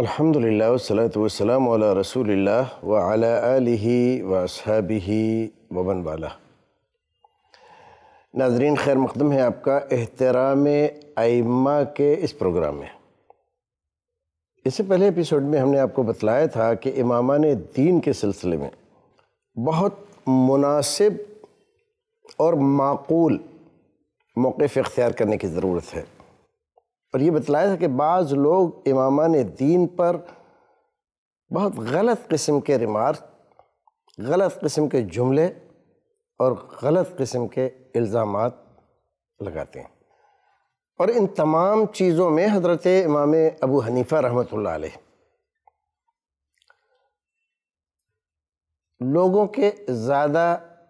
अल्हम्दुलिल्लाह वस्सलातु वस्सलामु अला रसूलिल्लाह व अला आलिही व अस्हाबिही व मन वाला। नाज़रीन, खैर मक़दम है आपका एहतराम ए आइम्मा के इस प्रोग्राम में। इससे पहले एपिसोड में हमने आपको बतलाया था कि इमामान दीन के सिलसिले में बहुत मुनासिब और माकूल मौक़िफ़ इख्तियार करने की ज़रूरत है, और ये बतलाया था कि बाज़ लोग इमामान दीन पर बहुत गलत किस्म के रिमार्क, गलत किस्म के जुमले और गलत किस्म के इल्ज़ामात लगाते हैं। और इन तमाम चीज़ों में हज़रत इमाम अबू हनीफ़ा रहमतुल्लाह अलैह लोगों के ज़्यादा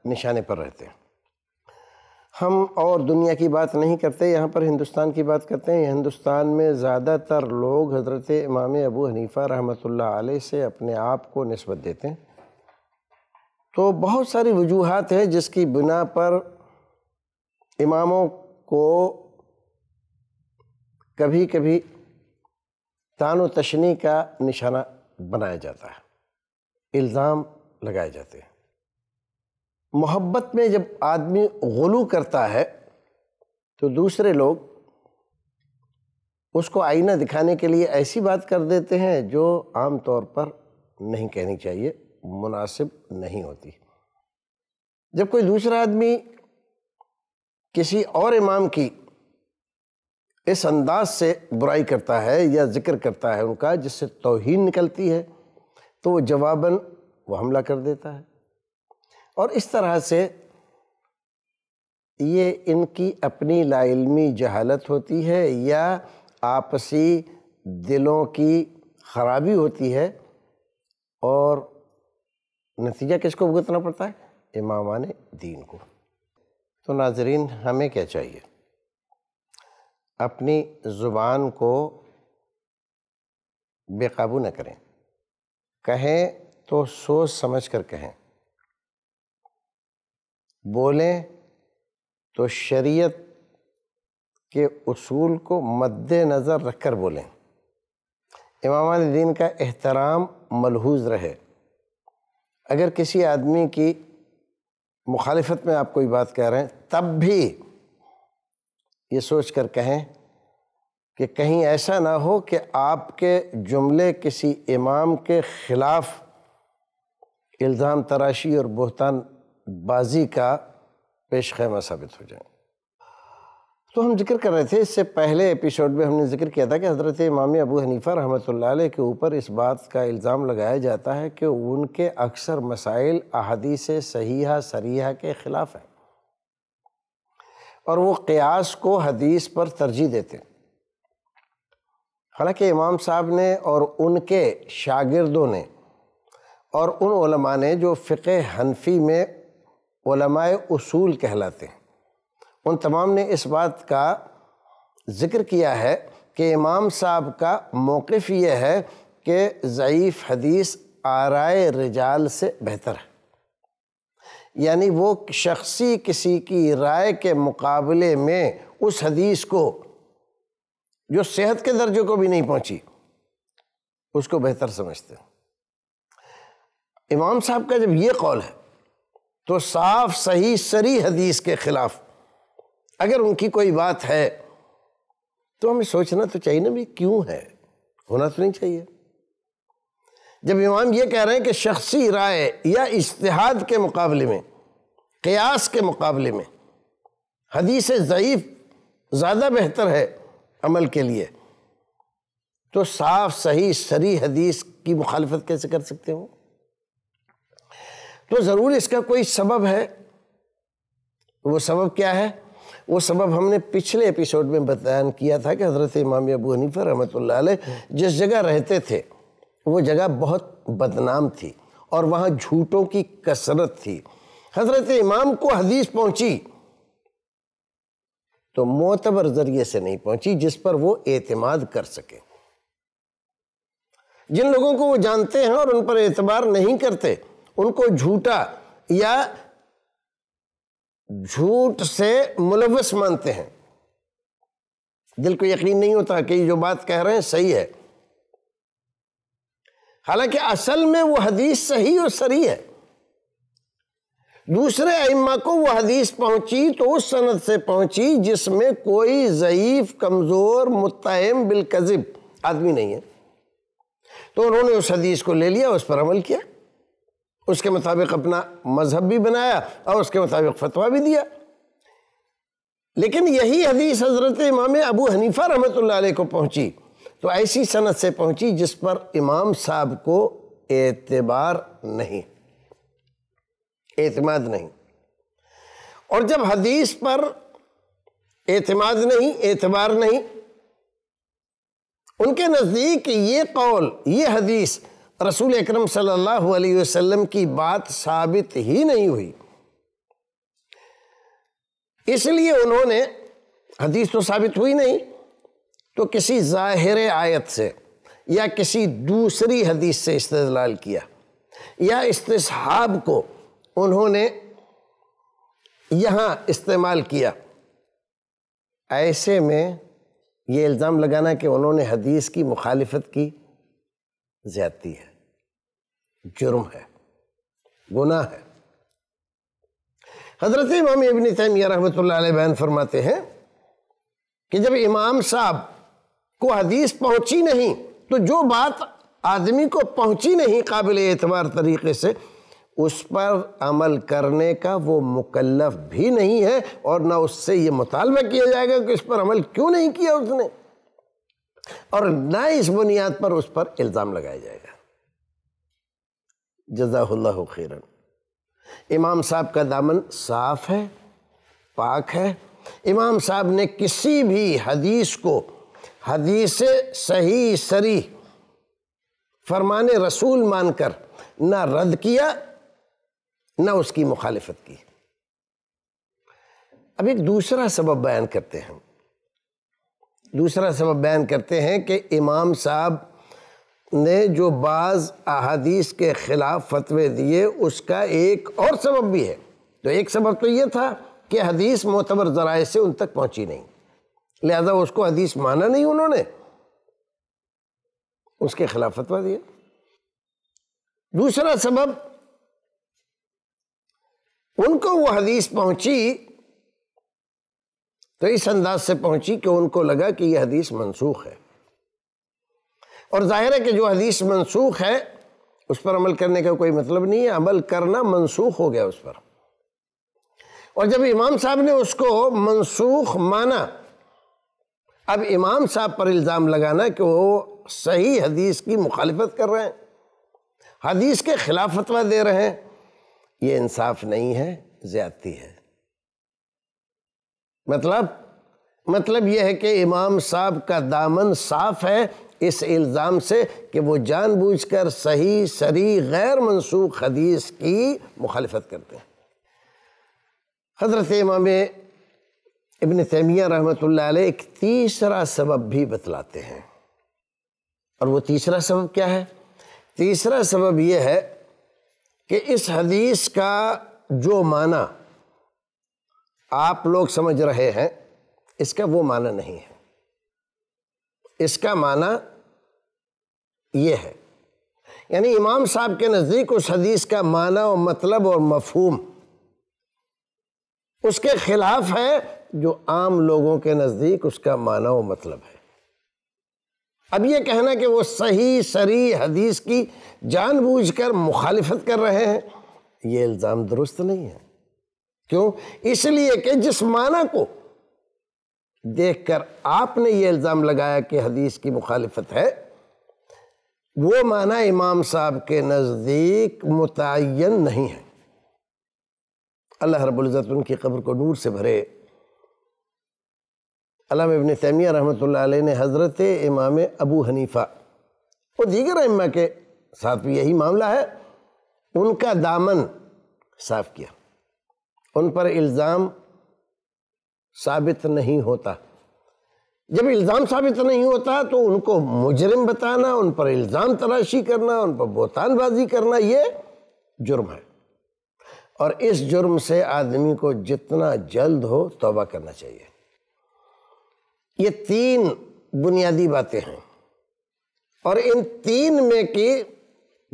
निशाने पर रहते हैं। हम और दुनिया की बात नहीं करते, यहाँ पर हिंदुस्तान की बात करते हैं। हिंदुस्तान में ज़्यादातर लोग हज़रत इमाम अबू हनीफ़ा रहमतुल्लाह अलैह से अपने आप को निस्बत देते हैं। तो बहुत सारी वजूहात हैं जिसकी बिना पर इमामों को कभी कभी तानो तशनी का निशाना बनाया जाता है, इल्ज़ाम लगाए जाते हैं। मोहब्बत में जब आदमी गुलू करता है तो दूसरे लोग उसको आईना दिखाने के लिए ऐसी बात कर देते हैं जो आम तौर पर नहीं कहनी चाहिए, मुनासिब नहीं होती। जब कोई दूसरा आदमी किसी और इमाम की इस अंदाज से बुराई करता है या जिक्र करता है उनका जिससे तौहीन निकलती है, तो वो जवाबन वो हमला कर देता है। और इस तरह से ये इनकी अपनी लाइल्मी जहालत होती है या आपसी दिलों की खराबी होती है, और नतीजा किसको भुगतना पड़ता है? इमामाने दीन को। तो नाजरीन, हमें क्या चाहिए? अपनी ज़ुबान को बेकाबू न करें, कहें तो सोच समझ कर कहें, बोलें तो शरीयत के उसूल को मद्देनज़र रख कर बोलें, इमामान दीन का एहतराम मलहूज़ रहे। अगर किसी आदमी की मुखालिफत में आप कोई बात कह रहे हैं तब भी ये सोच कर कहें कि कहीं ऐसा ना हो कि आपके जुमले किसी इमाम के ख़िलाफ़ इल्ज़ाम तराशी और बहतान बाजी का पेश ख़ैमा साबित हो जाए। तो हम जिक्र कर रहे थे, इससे पहले एपिसोड में हमने जिक्र किया था कि हज़रत इमाम अबू हनीफ़ा रहमतुल्लाह अलैह के ऊपर इस बात का इल्ज़ाम लगाया जाता है कि उनके अक्सर मसाइल अहादीस सहीहा सरीहा के ख़िलाफ़ हैं, और वो क़ियास को हदीस पर तरजीह देते हैं। हालांकि इमाम साहब ने और उनके शागिर्दों ने और उन उलमा ने जो फ़िक़्ह हनफ़ी में उलमाए उसूल कहलाते हैं, उन तमाम ने इस बात का ज़िक्र किया है कि इमाम साहब का मौक़िफ़ ये है कि ज़ईफ़ हदीस आराए रिजाल से बेहतर है, यानी वो शख्सी किसी की राय के मुकाबले में उस हदीस को जो सेहत के दर्जे को भी नहीं पहुंची उसको बेहतर समझते हैं। इमाम साहब का जब ये कौल है तो साफ सही सरी हदीस के ख़िलाफ़ अगर उनकी कोई बात है तो हमें सोचना तो चाहिए ना, भी क्यों है, होना तो नहीं चाहिए। जब इमाम ये कह रहे हैं कि शख्सी राय या इज्तिहाद के मुकाबले में, क़ियास के मुकाबले में हदीस ज़ईफ़ ज़्यादा बेहतर है अमल के लिए, तो साफ सही सरी हदीस की मुखालफत कैसे कर सकते हो? तो ज़रूर इसका कोई सबब है। वो सबब क्या है? वो सबब हमने पिछले एपिसोड में बयान किया था कि हज़रत इमाम अबू हनीफ़ा रहमतुल्लाह अलैह जिस जगह रहते थे वो जगह बहुत बदनाम थी और वहाँ झूठों की कसरत थी। हज़रत इमाम को हदीस पहुँची तो मोतबर ज़रिए से नहीं पहुँची जिस पर वो एतमाद कर सके। जिन लोगों को वो जानते हैं और उन पर एतबार नहीं करते, उनको झूठा या झूठ से मुलवस मानते हैं। दिल को यकीन नहीं होता कि जो बात कह रहे हैं सही है, हालांकि असल में वो हदीस सही और सरी है, दूसरे अइम्मा को वो हदीस पहुंची तो उस सनद से पहुंची जिसमें कोई ज़ईफ़, कमज़ोर, मुत्तहम बिलकज़िब आदमी नहीं है, तो उन्होंने उस हदीस को ले लिया, उस पर अमल किया, उसके मुताबिक अपना मज़हब भी बनाया और उसके मुताबिक फतवा भी दिया। लेकिन यही हदीस हज़रत इमाम अबू हनीफ़ा रहमतुल्लाह अलैह को पहुंची तो ऐसी सनद से पहुंची जिस पर इमाम साहब को एतबार नहीं, एतमाद नहीं। और जब हदीस पर एतमाद नहीं, एतबार नहीं, उनके नज़दीक ये कौल, ये हदीस रसूल अकरम सल्लल्लाहु अलैहि वसल्लम की बात साबित ही नहीं हुई, इसलिए उन्होंने, हदीस तो साबित हुई नहीं तो किसी ज़ाहिर आयत से या किसी दूसरी हदीस से इस्तेदलाल किया या इस्तिसहाब को उन्होंने यहाँ इस्तेमाल किया। ऐसे में ये इल्ज़ाम लगाना कि उन्होंने हदीस की मुखालिफत की, ज़्यादती है, जुर्म है, गुनाह है। हज़रत इमाम इब्न तैमिया रहमतुल्लाह अलैह बयान फरमाते हैं कि जब इमाम साहब को हदीस पहुंची नहीं तो जो बात आदमी को पहुंची नहीं काबिल एतबार तरीके से, उस पर अमल करने का वो मुकल्लफ भी नहीं है और ना उससे ये मुतालबा किया जाएगा कि इस पर अमल क्यों नहीं किया उसने, और ना इस बुनियाद पर उस पर इल्ज़ाम लगाया जाएगा। जज़ाहुल्लाहु खैरन। इमाम साहब का दामन साफ़ है, पाक है। इमाम साहब ने किसी भी हदीस को हदीस सही सरी फरमान रसूल मानकर ना रद्द किया ना उसकी मुखालिफत की। अब एक दूसरा सबब बयान करते हैं, दूसरा सबब बयान करते हैं कि इमाम साहब ने जो बाज़ अहादीस के ख़िलाफ़ फतवे दिए उसका एक और सबब भी है। तो एक सबब तो ये था कि हदीस मोतबर ज़राए से उन तक पहुंची नहीं, लिहाजा उसको हदीस माना नहीं, उन्होंने उसके ख़िलाफ़ फतवा दिया। दूसरा सबब, उनको वो हदीस पहुंची तो इस अंदाज से पहुंची कि उनको लगा कि यह हदीस मनसूख है, और जाहिर है कि जो हदीस मनसूख है उस पर अमल करने का कोई मतलब नहीं है, अमल करना मनसूख हो गया उस पर। और जब इमाम साहब ने उसको मनसूख माना, अब इमाम साहब पर इल्ज़ाम लगाना कि वो सही हदीस की मुखालिफत कर रहे हैं, हदीस के ख़िलाफ़ फतवा दे रहे हैं, ये इंसाफ नहीं है, ज़्यादती है। मतलब यह है कि इमाम साहब का दामन साफ़ है इस इल्ज़ाम से कि वो जानबूझकर सही सरी गैर मनसूख हदीस की मुखालिफत करते हैं। हज़रत इमाम इब्न तैमिया रहमतुल्लाह अलैह एक तीसरा सबब भी बतलाते हैं, और वो तीसरा सबब क्या है? तीसरा सबब यह है कि इस हदीस का जो माना आप लोग समझ रहे हैं इसका वो माना नहीं है, इसका माना ये है। यानी इमाम साहब के नज़दीक उस हदीस का माना और मतलब और मफहूम उसके खिलाफ है जो आम लोगों के नज़दीक उसका माना और मतलब है। अब ये कहना कि वो सही सरी हदीस की जानबूझकर मुखालिफत कर रहे हैं, ये इल्ज़ाम दुरुस्त नहीं है। क्यों? इसलिए कि जिस माना को देखकर आपने ये इल्ज़ाम लगाया कि हदीस की मुखालिफत है, वो माना इमाम साहब के नज़दीक मुतय्यन नहीं है। अल्लाह रब्बुल इज़्ज़त उनकी कब्र को नूर से भरे। अल्लामा इब्न तैमिया रहमतुल्लाह अलैह ने हज़रत इमाम अबू हनीफ़ा और दीगर अइम्मा के साथ भी यही मामला है, उनका दामन साफ़ किया, उन पर इल्ज़ाम साबित नहीं होता। जब इल्ज़ाम साबित नहीं होता तो उनको मुजरिम बताना, उन पर इल्ज़ाम तराशी करना, उन पर बोतानबाजी करना, ये जुर्म है, और इस जुर्म से आदमी को जितना जल्द हो तौबा करना चाहिए। ये तीन बुनियादी बातें हैं, और इन तीन में की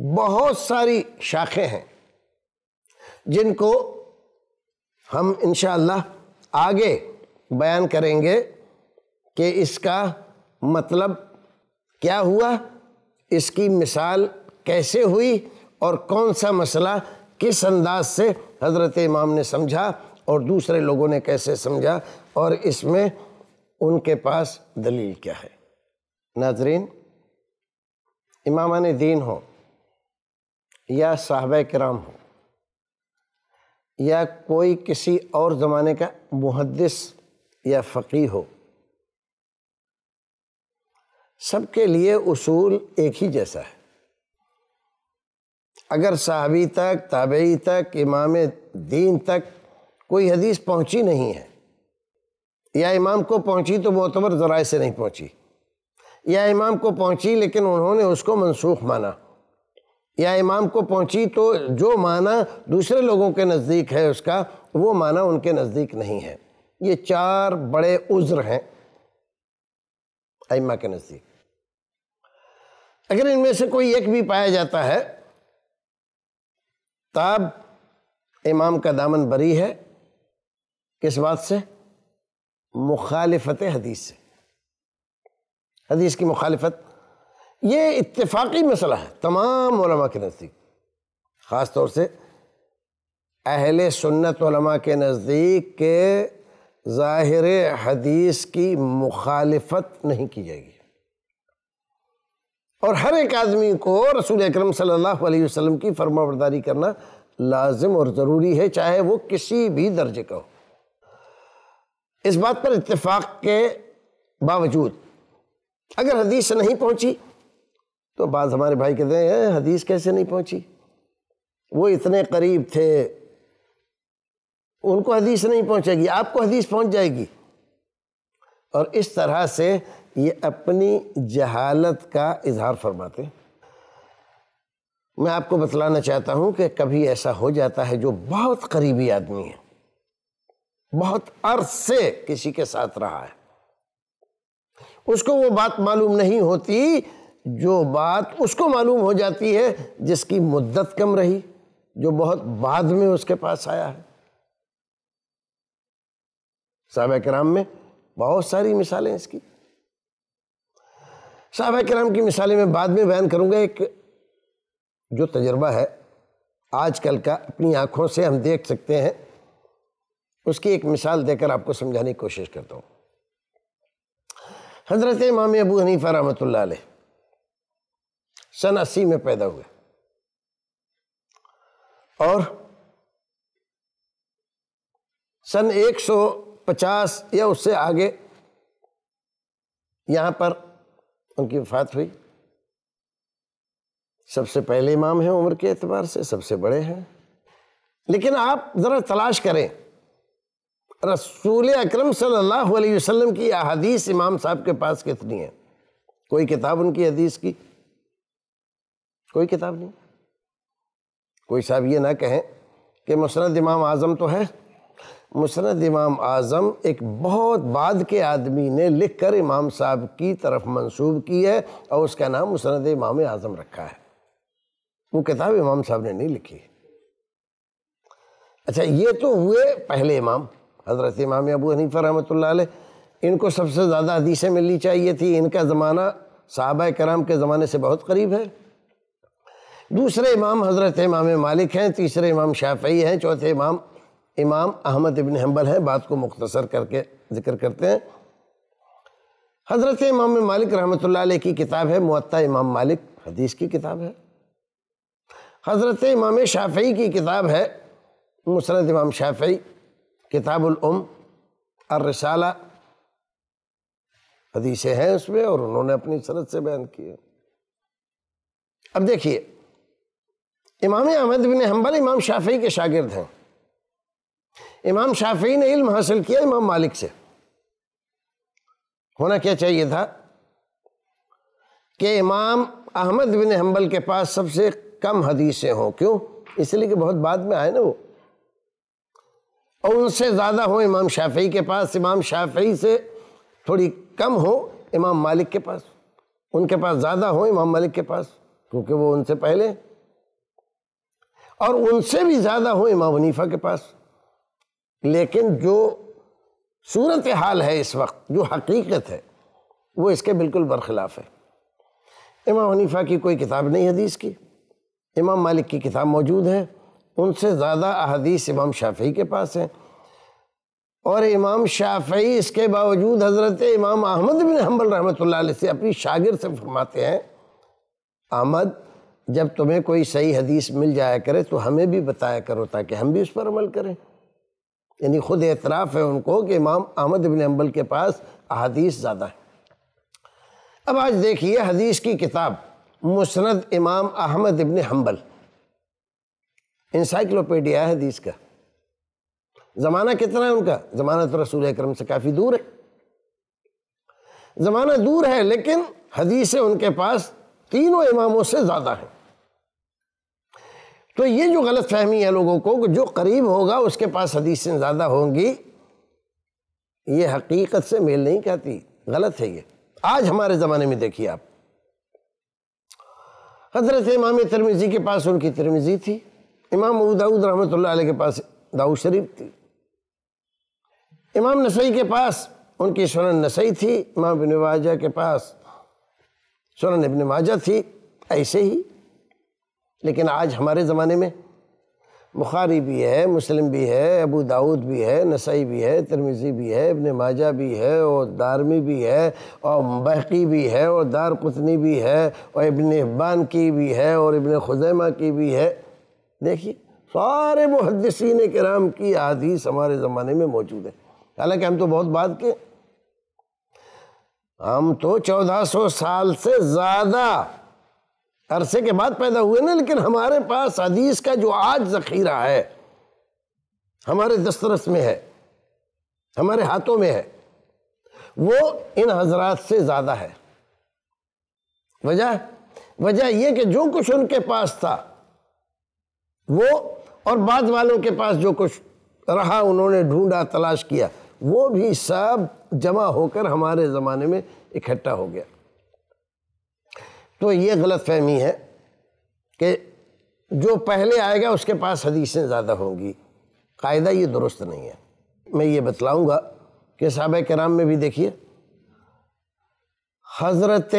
बहुत सारी शाखें हैं जिनको हम इंशाअल्लाह आगे बयान करेंगे कि इसका मतलब क्या हुआ, इसकी मिसाल कैसे हुई और कौन सा मसला किस अंदाज से हज़रत इमाम ने समझा और दूसरे लोगों ने कैसे समझा और इसमें उनके पास दलील क्या है। नाजरीन, इमामान दीन हो या साहबा किराम हो या कोई किसी और ज़माने का मुहद्दिस या फ़क़ीह हो, सबके लिए उसूल एक ही जैसा है। अगर साहबी तक, ताबई तक, इमाम दीन तक कोई हदीस पहुँची नहीं है या इमाम को पहुँची तो मोतबर ज़राए से नहीं पहुँची, या इमाम को पहुँची लेकिन उन्होंने उसको मनसूख माना, या इमाम को पहुँची तो जो माना दूसरे लोगों के नज़दीक है उसका वो माना उनके नज़दीक नहीं है, ये चार बड़े उज़्र हैं अइम्मा के नज़दीक। अगर इनमें से कोई एक भी पाया जाता है तब इमाम का दामन बरी है। किस बात से? मुखालिफत हदीस से, हदीस की मुखालिफत। ये इत्तिफाकी मसला है तमाम उलमा के नज़दीक, ख़ास तौर से अहले सुन्नत उलमा के नज़दीक के ज़ाहिर हदीस की मुखालिफत नहीं की जाएगी और हर एक आदमी को रसूल अकरम सल्लल्लाहु अलैहि वसल्लम की फरमाबरदारी करना लाजिम और ज़रूरी है, चाहे वो किसी भी दर्जे का हो। इस बात पर इत्तिफाक के बावजूद अगर हदीस नहीं पहुँची तो बात हमारे भाई कहते हैं हदीस कैसे नहीं पहुँची, वो इतने करीब थे, उनको हदीस नहीं पहुँचेगी, आपको हदीस पहुँच जाएगी। और इस तरह से ये अपनी जहालत का इजहार फरमाते। मैं आपको बतलाना चाहता हूँ कि कभी ऐसा हो जाता है जो बहुत करीबी आदमी है, बहुत अर्थ से किसी के साथ रहा है, उसको वो बात मालूम नहीं होती जो बात उसको मालूम हो जाती है, जिसकी मुद्दत कम रही, जो बहुत बाद में उसके पास आया है। साहबा किराम में बहुत सारी मिसालें इसकी। साहबा किराम की मिसालें मैं बाद में बयान करूंगा। एक जो तजर्बा है आजकल का, अपनी आंखों से हम देख सकते हैं, उसकी एक मिसाल देकर आपको समझाने की कोशिश करता हूँ। हज़रत इमाम अबू हनीफा रहमतुल्लाह अलैह सन 80 में पैदा हुए और सन 150 या उससे आगे यहाँ पर उनकी वफ़ात हुई। सबसे पहले इमाम हैं उम्र के एतबार से, सबसे बड़े हैं। लेकिन आप ज़रा तलाश करें, रसूल अकरम सल्लल्लाहु अलैहि वसल्लम की अहादीस इमाम साहब के पास कितनी है? कोई किताब उनकी हदीस की? कोई किताब नहीं। कोई साहब ये ना कहें कि मुस्नद इमाम आज़म तो है। मुस्नद इमाम आज़म एक बहुत बाद के आदमी ने लिखकर इमाम साहब की तरफ मंसूब की है और उसका नाम मुस्नद इमाम आज़म रखा है। वो किताब इमाम साहब ने नहीं लिखी। अच्छा, ये तो हुए पहले इमाम। हज़रत इमाम अबू हनीफा रहमतुल्लाह अलैह, इनको सबसे ज़्यादा हदीसें मिलनी चाहिए थी, इनका ज़माना साहबा कराम के ज़माने से बहुत करीब है। दूसरे इमाम हज़रत इमाम मालिक हैं, तीसरे इमाम शाफ़ई हैं, चौथे इमाम इमाम अहमद इब्न हम्बल हैं। बात को मुख्तसर करके ज़िक्र करते हैं। हज़रत इमाम मालिक रहमतुल्लाह अलैह की किताब है मुअत्ता इमाम मालिक, हदीस की किताब है। हज़रत इमाम शाफ़ई की किताब है मुस्नद इमाम शाफ़ई, किताबुल उम अर्रिसाला, हदीसें हैं उसमें और उन्होंने अपनी सनद से बयान किए। अब देखिए, इमाम अहमद बिन हम्बल इमाम शाफ़ई के शागिर्द हैं। इमाम शाफ़ई ने इल्म हासिल किया इमाम मालिक से। होना क्या चाहिए था कि इमाम अहमद बिन हम्बल के पास सबसे कम हदीसें हों। क्यों? इसलिए कि बहुत बाद में आए ना वो, और उनसे ज़्यादा हो इमाम शाफ़ई के पास, इमाम शाफ़ई से थोड़ी कम हो इमाम मालिक के पास, उनके पास ज़्यादा हो इमाम मालिक के पास, क्योंकि वो उनसे पहले और उनसे भी ज़्यादा हो इमाम हनीफा के पास। लेकिन जो सूरत हाल है इस वक्त, जो हकीकत है, वो इसके बिल्कुल बरखिलाफ़ है। इमाम हनीफा की कोई किताब नहीं हदीस की, इमाम मालिक की किताब मौजूद है, उनसे ज़्यादा अहदीस इमाम शाफी के पास हैं। और इमाम शाफी इसके बावजूद हज़रत इमाम अहमद बिन हम्बल रहमतुल्लाह अलैह से अपनी शागिर से फरमाते हैं, अहमद जब तुम्हें कोई सही हदीस मिल जाया करे तो हमें भी बताया करो ताकि हम भी उस पर अमल करें। यानी ख़ुद एतराफ़ है उनको कि इमाम अहमद बिन हम्बल के पास अहदीस ज़्यादा है। अब आज देखिए हदीस की किताब मुस्नद इमाम अहमद इब्न हम्बल, इंसाइक्लोपीडिया है हदीस का। ज़माना कितना है उनका? ज़माना तो रसूल अकरम से काफ़ी दूर है। ज़माना दूर है लेकिन हदीसें उनके पास तीनों इमामों से ज़्यादा हैं। तो ये जो गलत फहमी है लोगों को कि जो करीब होगा उसके पास हदीसें ज़्यादा होंगी, ये हकीकत से मेल नहीं खाती, गलत है ये। आज हमारे ज़माने में देखिए आप, हज़रत इमाम तिरमिज़ी के पास उनकी तिरमिज़ी थी, इमाम अबू दाऊद रहमतुल्लाह अलैह के पास दाऊद शरीफ थी, इमाम नसई के पास उनकी सुनन नसई थी, इमाम इब्न माजा के पास सुनन इब्न माजा थी, ऐसे ही। लेकिन आज हमारे ज़माने में बुखारी भी है, मुस्लिम भी है, अबू दाऊद भी है, नसई भी है, तिरमिज़ी भी है, इब्न माजा भी है, और दारमी भी है, और बहकी भी है, और दार कुतनी भी है, और इब्न हिब्बान की भी है, और इब्न खुज़ैमा की भी है। देखिए सारे मुहद्दिसीन किराम की अहादीस हमारे ज़माने में मौजूद है। हालांकि हम तो बहुत बाद के, हम तो 1400 साल से ज़्यादा अरसे के बाद पैदा हुए ना, लेकिन हमारे पास हदीस का जो आज ज़ख़ीरा है हमारे दस्तरस में है, हमारे हाथों में है, वो इन हजरात से ज़्यादा है। वजह यह कि जो कुछ उनके पास था वो, और बाद वालों के पास जो कुछ रहा उन्होंने ढूंढा, तलाश किया, वो भी सब जमा होकर हमारे ज़माने में इकट्ठा हो गया। तो ये गलत फहमी है कि जो पहले आएगा उसके पास हदीसें ज़्यादा होंगी। कायदा ये दुरुस्त नहीं है। मैं ये बतलाऊँगा कि सहाबाए किराम में भी देखिए, हज़रत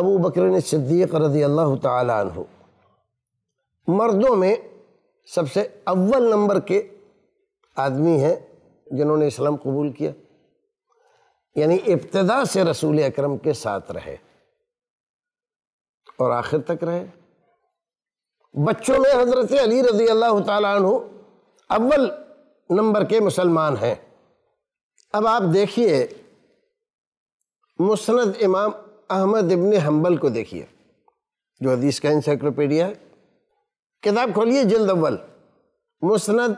अबू बकर सिद्दीक़ रज़ियल्लाहु ताला अन्हु मर्दों में सबसे अव्वल नंबर के आदमी हैं जिन्होंने इस्लाम कबूल किया, यानी इब्तिदा से रसूल अकरम के साथ रहे और आखिर तक रहे। बच्चों में हज़रत अली रज़ियल्लाहु ताला अन्हु अव्वल नंबर के मुसलमान हैं। अब आप देखिए मुस्नद इमाम अहमद इब्न हम्बल को देखिए, जो हदीस का इंसाइक्लोपीडिया है। किताब खोलिए, जिल्द अव्वल, मुस्नद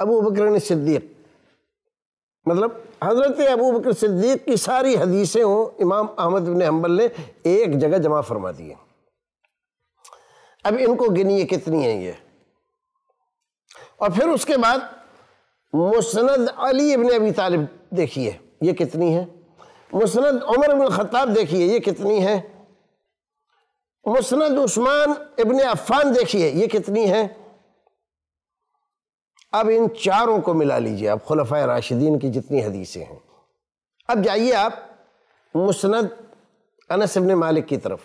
अबू बकर सिद्दीक़, मतलब हज़रत अबू बकर सिद्दीक़ की सारी हदीसें हों, इमाम अहमद इब्न हम्बल ने एक जगह जमा फरमा दी है। अब इनको गिनिए कितनी हैं ये। और फिर उसके बाद मुस्नद अली इब्न अबी तालिब देखिए, ये कितनी है। मुस्नद उमर इब्न ख़त्ताब देखिए, ये कितनी है। मुस्नद उस्मान इब्न अफ़्फ़ान देखिए, ये कितनी है। अब इन चारों को मिला लीजिए आप, खुलफ़ाए राशिदीन की जितनी हदीसें हैं। अब जाइए आप मुस्नद अनस इब्न मालिक की तरफ,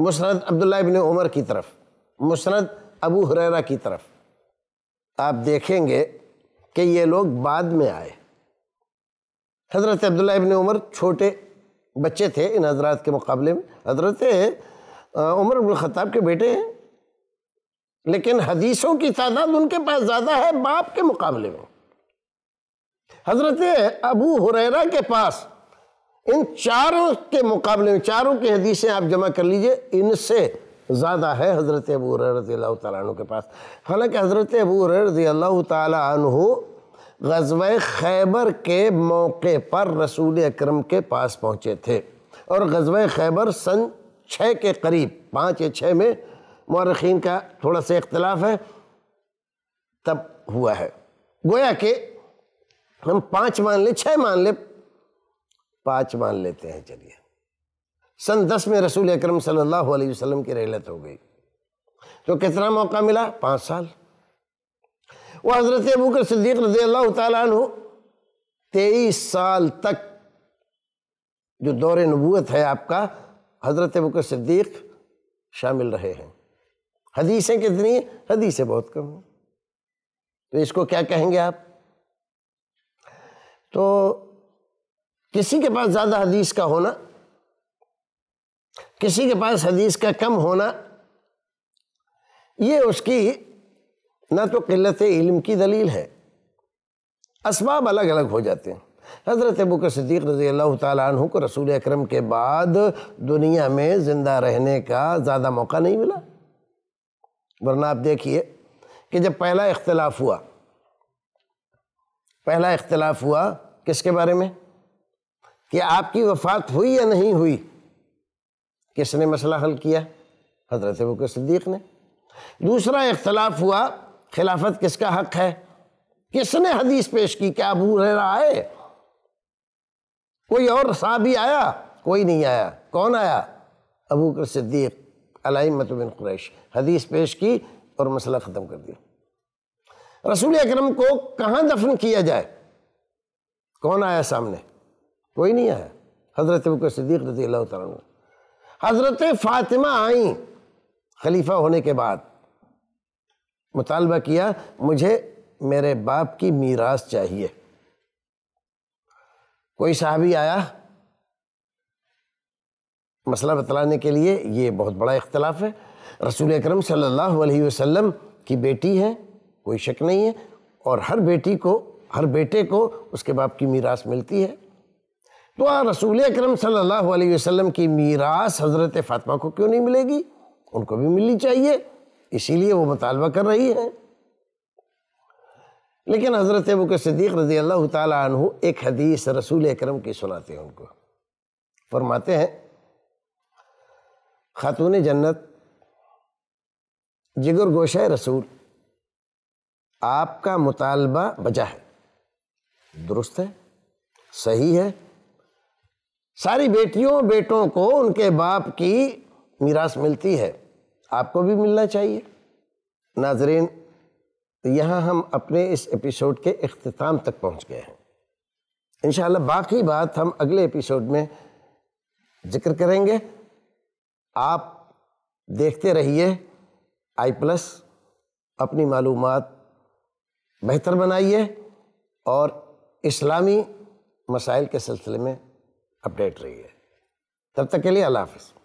मुस्नद अब्दुल्लाह इब्न उमर की तरफ, मुस्नद अबू हुरैरा की तरफ, आप देखेंगे कि ये लोग बाद में आए। हज़रत अब्दुल्लाह इब्न उमर छोटे बच्चे थे इन हजरात के मुकाबले में, हज़रत उमर इब्न ख़त्ताब के बेटे हैं, लेकिन हदीसों की तादाद उनके पास ज़्यादा है बाप के मुकाबले में। हज़रत अबू हुरैरा के पास इन चारों के मुकाबले में, चारों की हदीसें आप जमा कर लीजिए, इनसे ज़्यादा है हज़रत अबू हुरैरा रज़ियल्लाहु ताला अन्हु के पास। हालांकि हज़रत अबू हुरैरा रज़ियल्लाहु ताला अन्हु ग़ज़वा-ए खैबर के मौके पर रसूल अकरम के पास पहुँचे थे, और ग़ज़वा-ए खैबर सन 6 के करीब, 5 या 6 में मौरखीन का थोड़ा सा इख्तलाफ है, तब हुआ है। गोया कि हम 5 मान ले, 6 मान ले, 5 मान लेते हैं, चलिए। सन 10 में रसूल अकरम सल्लल्लाहु अलैहि वसल्लम की रहलत हो गई। तो कितना मौका मिला? 5 साल। वह हज़रत अबू बकर सिद्दीक़ रज़ी अल्लाह तआला अन्हु 23 साल तक जो दौरे नबूवत है आपका, हज़रत अबू बकर सिद्दीक़ शामिल रहे हैं। हदीसें कितनी? हदीसें बहुत कम हैं। तो इसको क्या कहेंगे आप? तो किसी के पास ज़्यादा हदीस का होना, किसी के पास हदीस का कम होना, ये उसकी ना तो किल्लत इल्म की दलील है। असबाब अलग अलग हो जाते हैं। हज़रत अबू बकर सिद्दीक़ रज़ी अल्लाह तआला अन्हु को रसूल अकरम के बाद दुनिया में ज़िंदा रहने का ज़्यादा मौका नहीं मिला, वरना आप देखिए कि जब पहला इख्तिलाफ हुआ किसके बारे में कि आपकी वफ़ात हुई या नहीं हुई, किसने मसला हल किया? हज़रत अबू बकर सिद्दीक़ ने। दूसरा इख्तिलाफ हुआ खिलाफत किसका हक़ है, किसने हदीस पेश की? क्या अबू हुरैरा आए? कोई और साहबी आया? कोई नहीं आया। कौन आया? अबू बकर सिद्दीक़ अलैहिम्मतु बिन कुरैश, हदीस पेश की और मसला ख़त्म कर दिया। रसूल अकरम को कहाँ दफन किया जाए? कौन आया सामने? कोई नहीं आया। हज़रत अबू बकर सिद्दीक़ रज़ी अल्लाह तआला अन्हु। हज़रत फ़ातिमा आईं खलीफा होने के बाद, मुतालबा किया मुझे मेरे बाप की मीरास चाहिए। कोई साहबी आया मसला बतलाने के लिए? ये बहुत बड़ा इख्तिलाफ है। रसूल अकरम सल्लल्लाहु अलैहि वसल्लम की बेटी है, कोई शक नहीं है, और हर बेटे को उसके बाप की मीरास मिलती है। तो रसूल अकरम सल्लल्लाहु अलैहि वसल्लम की मीरास हज़रत फ़ातिमा को क्यों नहीं मिलेगी? उनको भी मिलनी चाहिए, इसीलिए वो मुतालबा कर रही है। लेकिन हज़रत अबू बकर सिद्दीक़ रज़ी अल्लाह तआला अन्हु एक हदीस रसूल अकरम की सुनाते हैं। उनको फरमाते हैं, खातून जन्नत जिगर गोशा रसूल, आपका मुतालबा बजा है, दुरुस्त है, सही है, सारी बेटियों बेटों को उनके बाप की मीरास मिलती है, आपको भी मिलना चाहिए। नाजरीन, यहाँ हम अपने इस एपिसोड के इख्तिताम तक पहुँच गए हैं। इंशाअल्लाह बाकी बात हम अगले एपिसोड में जिक्र करेंगे। आप देखते रहिए iPlus, अपनी मालूमात बेहतर बनाइए और इस्लामी मसाइल के सिलसिले में अपडेट रहिए। तब तक के लिए अल्लाह हाफ़िज़।